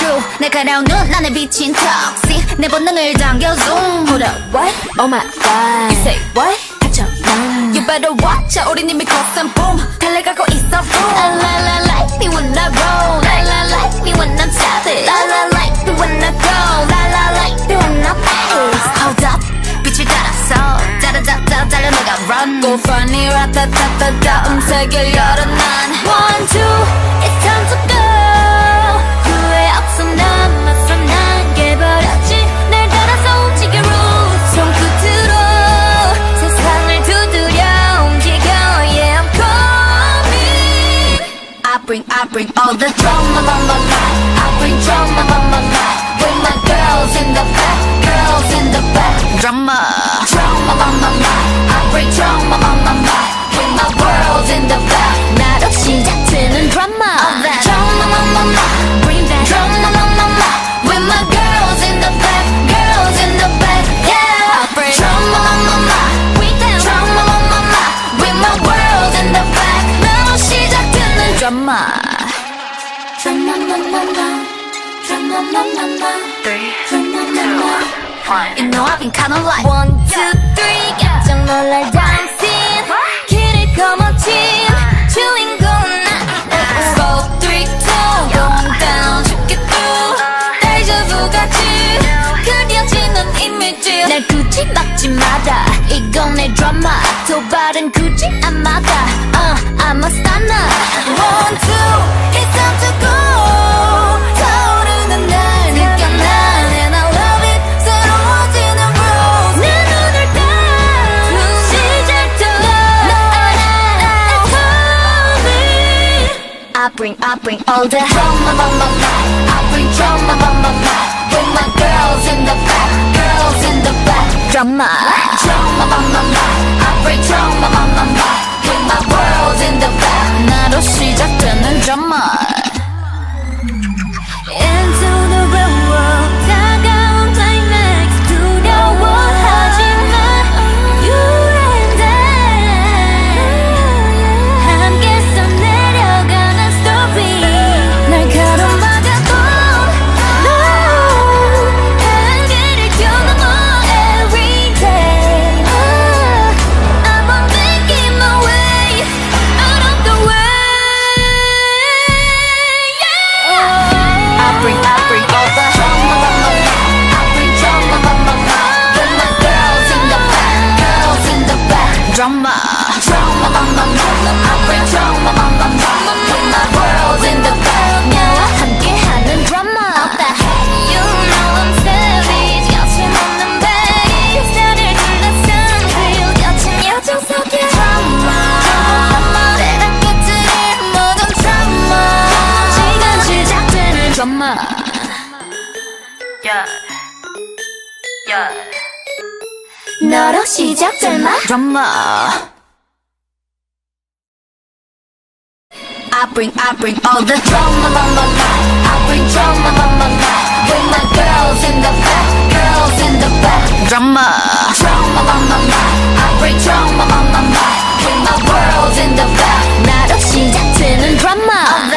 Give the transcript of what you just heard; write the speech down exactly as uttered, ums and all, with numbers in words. true. 내 가려운 눈 안에 비친 toxic 내 본능을 당겨 zoom. Hold up, what? Oh my god. You say what? 닥쳐 난. You better watch out. 우린 이미 cause and boom. 달려가고 있어 boom. La la la like me when I roll. La la like me when I'm savage. La la like me when I go. La la like me when I pace. Hold up, 빛을 따라서 따라다다 달려 내가 run. Go funny, ra-ta-ta-ta-ta 음색을 열어 난. One two, it's time to go. I bring all the drama on my life. I bring drama on my life. With my girls in the back, girls in the back. Drama, drama on my life. I bring drama on my life. With my world in the back. 나 없이 시작되는 drama. All that drama on my life. Bring that drama on my life. With my girls in the back, girls in the back. Yeah, I bring drama on my life. With that drama on my life. With my world in the back. 나 없이 시작되는 drama. three, two, one. You know I've been kinda like one, two, three. 깜짝 놀랄 dancing. 길을 거머쥔 주인공은 나. four, three, two. Going down, 쉽게 through. 데자부 같이 그려지는 이미지. 날 굳이 막지 마라. 이건 내 드라마. 도발은 굳이 안 막아. Uh, I'm a stunner. one, two, it's time to go. 타오르는 날 느껴나. I bring, I bring all the drama on my life. I bring drama on my life. With my girls in the back, girls in the back. Drama, drama on my life. I bring drama on my life. With my world in the back. 나로 시작되는 drama. Into the real world. 다가온 climax. 두려워하지 마. You and I. 함께 써내. Drama, drama on my life. I bring drama on my life. With my world in the back. 나와 함께하는 drama. All that you know I'm savage. 여친 없는 베리 스타를 둘러싼 real 여친 여정 속에 drama. 때랑 끝들의 모든 drama. 지금 시작되는 drama. Yeah, yeah. 너로 시작될마? Drama. I bring, I bring all the drama on my life. I bring drama on my life. With my girls in the back, girls in the back. Drama, drama on my life. I bring drama on my life. With my world in the back. 나로 시작되는 drama.